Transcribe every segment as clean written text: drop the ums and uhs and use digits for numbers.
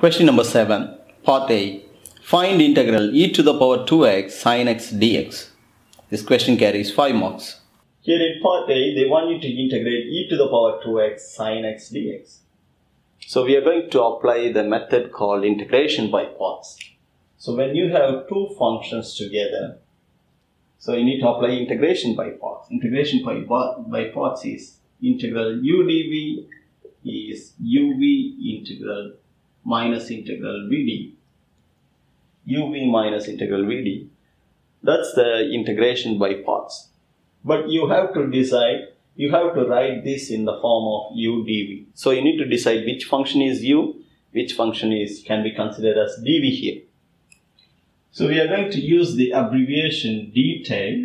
Question number 7. Part A. Find integral e to the power 2x sin x dx. This question carries 5 marks. Here in part A, they want you to integrate e to the power 2x sin x dx. So we are going to apply the method called integration by parts. So when you have two functions together, so you need to apply integration by parts. Integration by parts is integral u dv is uv integral minus integral vd. uv minus integral vd. That's the integration by parts. But you have to decide, you have to write this in the form of u dv. So you need to decide which function is u, which function can be considered as dv here. So we are going to use the abbreviation detail.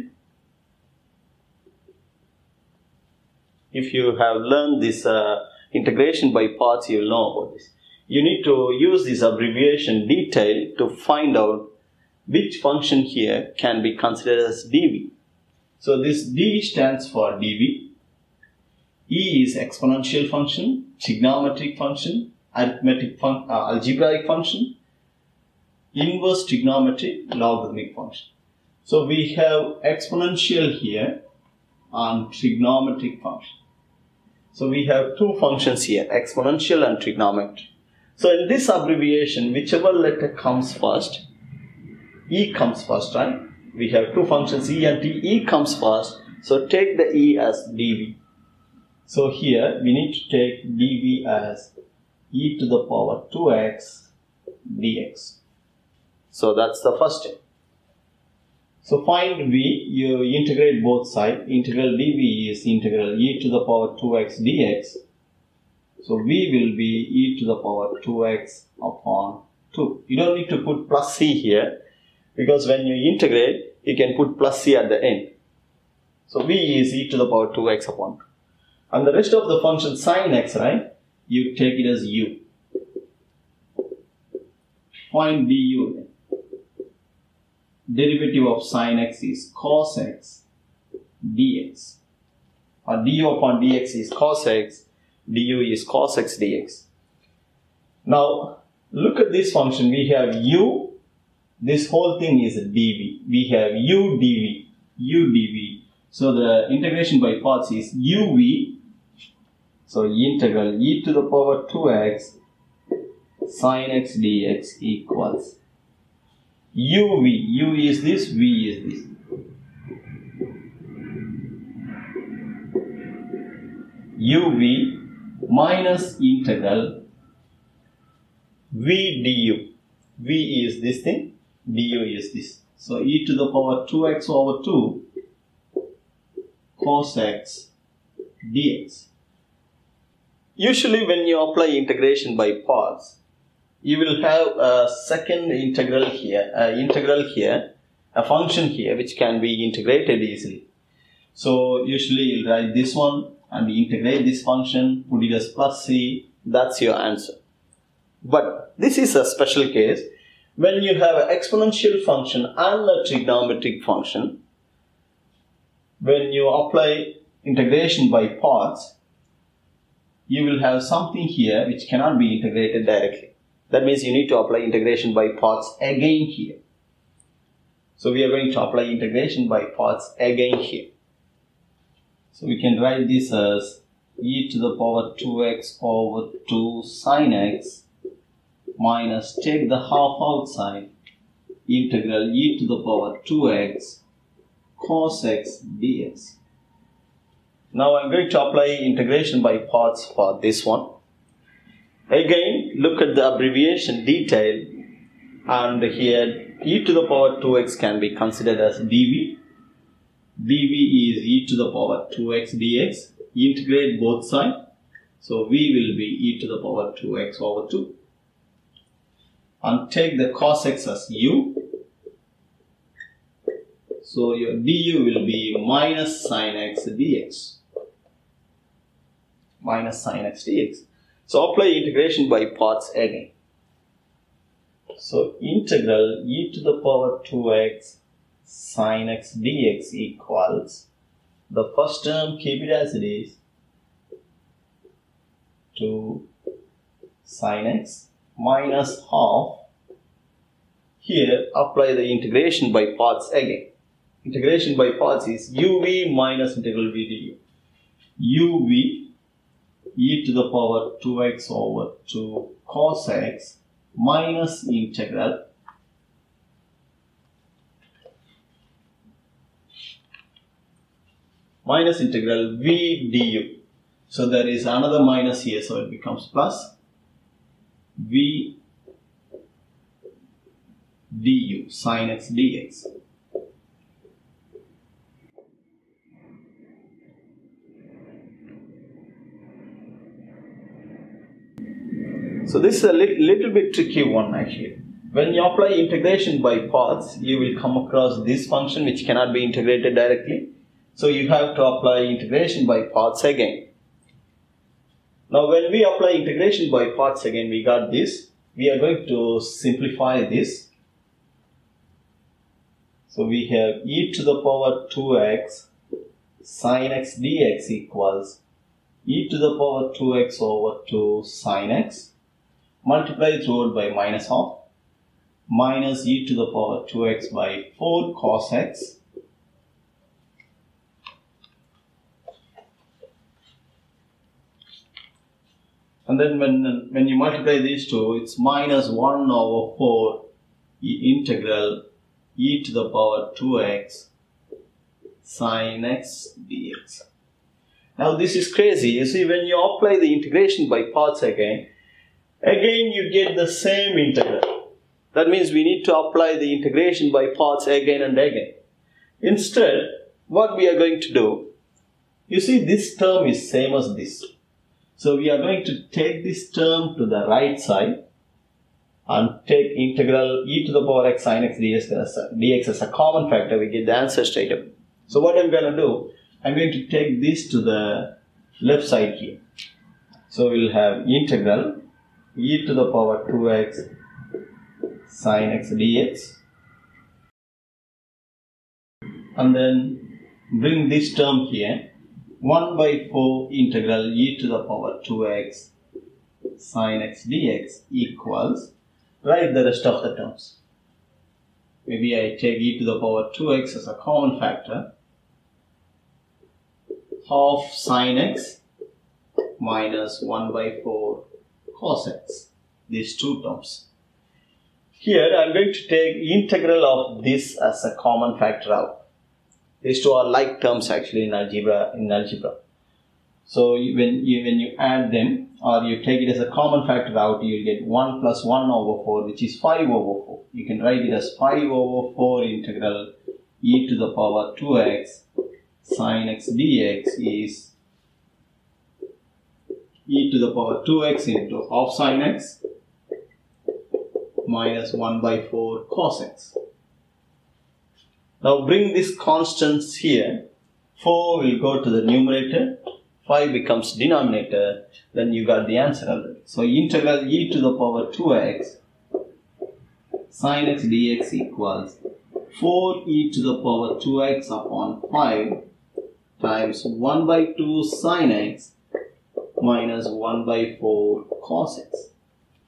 If you have learned this integration by parts, you will know about this. You need to use this abbreviation detail to find out which function here can be considered as dv. So this d stands for dv, e is exponential function, trigonometric function, arithmetic algebraic function, inverse trigonometric logarithmic function. So we have exponential here and trigonometric function. So we have two functions here, exponential and trigonometric. So in this abbreviation, whichever letter comes first, e comes first, right? We have two functions, e and t, e comes first. So take the e as dv. So here we need to take dv as e to the power 2x dx. So that's the first step. So find v, you integrate both sides. Integral dv is integral e to the power 2x dx. So v will be e to the power 2x upon 2. You don't need to put plus c here, because when you integrate, you can put plus c at the end. So v is e to the power 2x upon 2. And the rest of the function sin x, right, you take it as u. Find du. Derivative of sin x is cos x dx. Or du upon dx is cos x. du is cos x dx. Now, look at this function. We have u. This whole thing is dv. We have u dv. u dv. So, the integration by parts is uv. So, integral e to the power 2x sin x dx equals uv. u is this, v is this. uv minus integral v du. v is this thing, du is this. So e to the power 2x over 2 cos x dx. Usually when you apply integration by parts, you will have a second integral here, a function here which can be integrated easily. So usually you'll write this one and integrate this function, put it as plus c, that's your answer. But this is a special case. When you have an exponential function and a trigonometric function, when you apply integration by parts, you will have something here which cannot be integrated directly. That means you need to apply integration by parts again here. So we are going to apply integration by parts again here. So we can write this as e to the power 2x over 2 sin x minus, take the half outside, integral e to the power 2x cos x dx. Now I'm going to apply integration by parts for this one. Again, look at the abbreviation detail, and here e to the power 2x can be considered as dv. dv is e to the power 2x dx. Integrate both sides. So v will be e to the power 2x over 2. And take the cos x as u. So your du will be minus sin x dx. Minus sin x dx. So apply integration by parts again. So integral e to the power 2x sin x dx equals, the first term keep it as it is, 2 sin x minus half. Here, apply the integration by parts again. Integration by parts is uv minus integral v du. Uv e to the power 2x over 2 cos x minus integral v du. So there is another minus here, so it becomes plus v du sin x dx. So this is a little bit tricky one actually. When you apply integration by parts, you will come across this function which cannot be integrated directly. So you have to apply integration by parts again. Now when we apply integration by parts again, we got this. We are going to simplify this. So we have e to the power 2x sin x dx equals e to the power 2x over 2 sin x. Multiply through by minus half minus e to the power 2x by 4 cos x and then when you multiply these two, it's minus 1 over 4 integral e to the power 2x sin x dx. Now this is crazy. You see, when you apply the integration by parts again, you get the same integral. That means we need to apply the integration by parts again and again. Instead, what we are going to do, you see this term is same as this. So we are going to take this term to the right side and take integral e to the power x sin x dx as a common factor. We get the answer straight up. So what I'm going to do, I'm going to take this to the left side here. So we'll have integral e to the power 2x sin x dx, and then bring this term here, 1 by 4 integral e to the power 2x sin x dx equals, write the rest of the terms. Maybe I take e to the power 2x as a common factor, half sin x minus 1 by 4 cos x, these two terms. Here I am going to take integral of this as a common factor out. These two are like terms actually in algebra. So when you add them or you take it as a common factor out, you will get 1 plus 1 over 4, which is 5 over 4. You can write it as 5 over 4 integral e to the power 2x sin x dx is e to the power 2x into half sin x minus 1 by 4 cos x. Now bring these constants here. 4 will go to the numerator, 5 becomes denominator, then you got the answer already. So integral e to the power 2x sin x dx equals 4 e to the power 2x upon 5 times 1 by 2 sin x minus 1 by 4 cos x.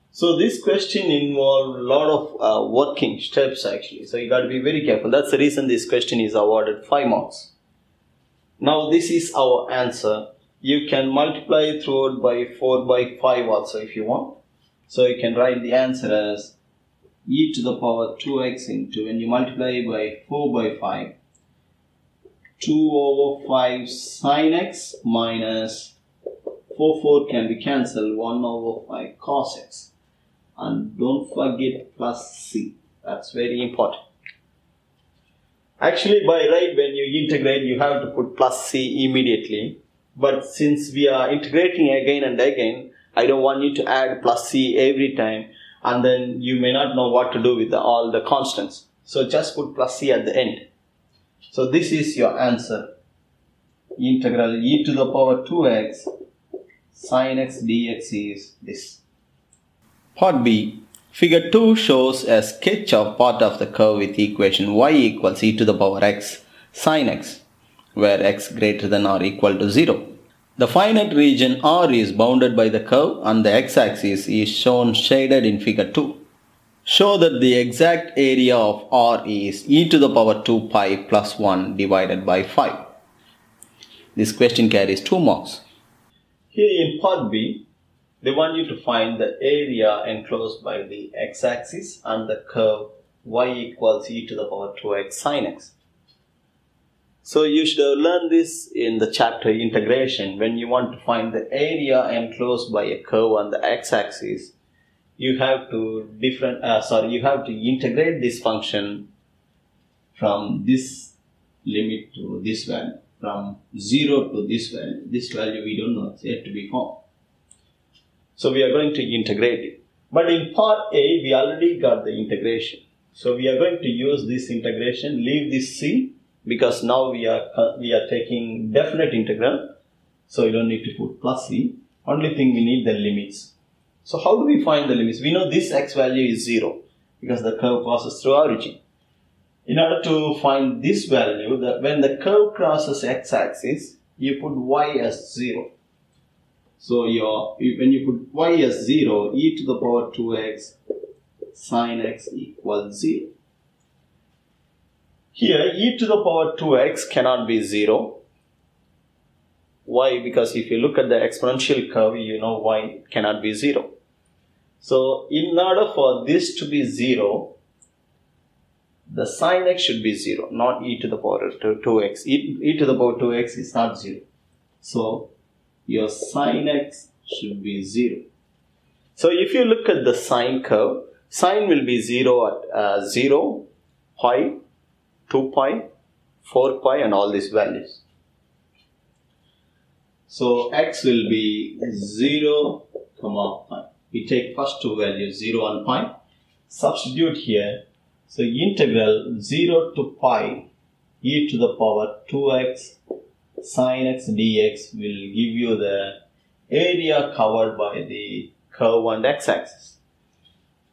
So this question involved a lot of working steps actually. So you got to be very careful. That's the reason this question is awarded 5 marks. Now this is our answer. You can multiply through by 4 by 5 also if you want. So you can write the answer as e to the power 2x into, when you multiply by 4 by 5, 2 over 5 sin x minus 4, 4 can be cancelled, 1 over 5 cos x. And don't forget plus c. That's very important. Actually, by right, when you integrate, you have to put plus c immediately. But since we are integrating again and again, I don't want you to add plus c every time. And then you may not know what to do with all the constants. So just put plus c at the end. So this is your answer. Integral e to the power 2x sin x dx is this. Part B. Figure 2 shows a sketch of part of the curve with equation y equals e to the power x sin x, where x greater than or equal to 0. The finite region R is bounded by the curve and the x-axis is shown shaded in figure 2. Show that the exact area of R is e to the power 2 pi plus 1 divided by 5. This question carries 2 marks. Here in part B, they want you to find the area enclosed by the x-axis and the curve y equals e to the power 2x sin x. So you should have learned this in the chapter integration. When you want to find the area enclosed by a curve on the x-axis, you have to integrate this function from this limit to this value, from 0 to this value. This value we don't know, it's yet to be found. So we are going to integrate it. But in part A, we already got the integration. So we are going to use this integration, leave this C, because now we are taking definite integral. So you don't need to put plus C. Only thing we need the limits. So how do we find the limits? We know this x value is 0 because the curve passes through origin. In order to find this value, when the curve crosses x-axis, you put y as 0. So when you put y as 0, e to the power 2x sine x equals 0. Here, e to the power 2x cannot be 0. Why? Because if you look at the exponential curve, you know y cannot be 0. So in order for this to be 0, the sine x should be 0, not e to the power 2x. E to the power 2x is not 0. So your sine x should be 0. So if you look at the sine curve, sine will be 0 at 0, pi, 2 pi, 4 pi and all these values. So x will be 0, pi. We take first two values 0 and pi, substitute here. So integral 0 to pi e to the power 2x sin x dx will give you the area covered by the curve on the x-axis.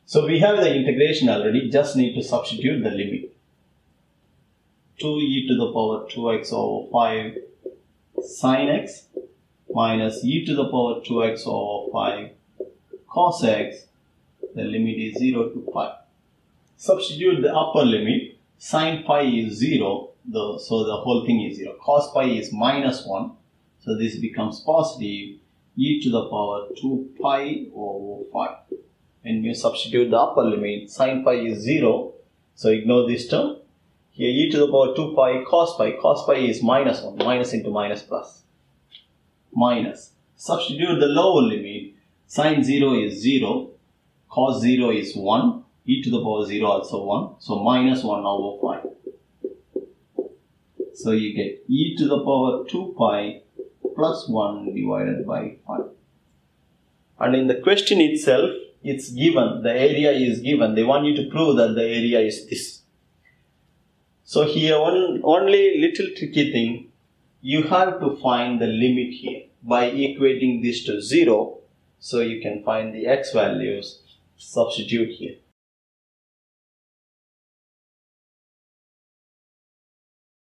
So we have the integration already, just need to substitute the limit. 2 e to the power 2x over 5 sin x minus e to the power 2x over 5 cos x, the limit is 0 to pi. Substitute the upper limit, sine pi is 0, so the whole thing is 0. Cos pi is minus 1, so this becomes positive, e to the power 2 pi over 5. And you substitute the upper limit, sine pi is 0, so ignore this term. Here e to the power 2 pi, cos pi. Cos pi is minus 1, minus into minus plus. Minus. Substitute the lower limit, sine 0 is 0, cos 0 is 1. E to the power 0 also 1, so minus 1 over 5. So you get e to the power 2 pi plus 1 divided by 5. And in the question itself, it's given, the area is given. They want you to prove that the area is this. So here only little tricky thing, you have to find the limit here by equating this to 0. So you can find the x values, substitute here.